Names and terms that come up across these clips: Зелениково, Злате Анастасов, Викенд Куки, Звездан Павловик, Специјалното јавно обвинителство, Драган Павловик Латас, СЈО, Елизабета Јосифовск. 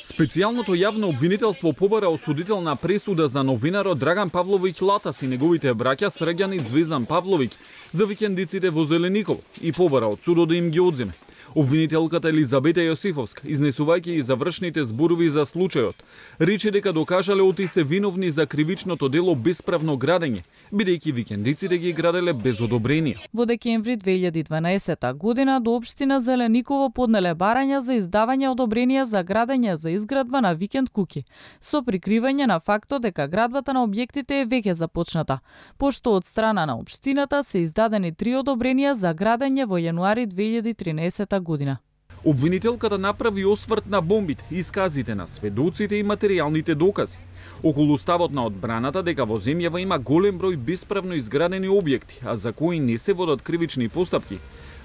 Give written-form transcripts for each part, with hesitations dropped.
Специјалното јавно обвинителство побара осудителна пресуда за новинарот Драган Павловик Латас и неговите браќа сраѓани Звездан Павловик за викендиците во Зелениково и побара од судот да им ги одземе. Обвинителката Елизабета Јосифовск, изнесувајќи и завршните зборови за случајот, рече дека докажале оти се виновни за кривичното дело бесправно градење, бидејќи викендиците ги граделе без одобрение. Во декември 2012 година до општина Зелениково поднеле барања за издавање одобрение за градење за изградба на Викенд Куки, со прикривање на фактот дека градбата на објектите е веќе започната, пошто од страна на општината се издадени 3 одобренија за градење во јануари 2013 година. Обвинителката направи осврт на бомбите, исказите на сведоците и материјалните докази. Околу ставот на одбраната дека во земјава има голем број бесправно изградени објекти, а за кои не се водат кривични постапки,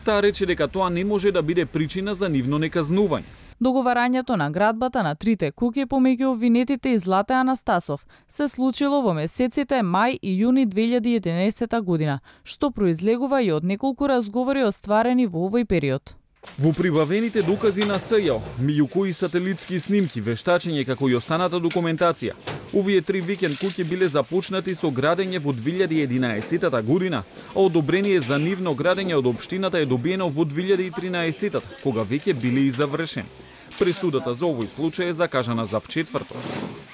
таа рече дека тоа не може да биде причина за нивно неказнување. Договарањето на градбата на трите куки помеѓу обвинетите и Злате Анастасов се случило во месеците мај и јуни 2011 година, што произлегува и од неколку разговори остварени во овој период. Во прибавените докази на СЈО, меѓу кои сателитски снимки, вештачење како и останата документација, овие 3 Викенд куки биле започнати со градење во 2011 година, а одобрение за нивно градење од општината е добиено во 2013, кога веќе биле и завршени. Пресудата за овој случај е закажана за вчетврток.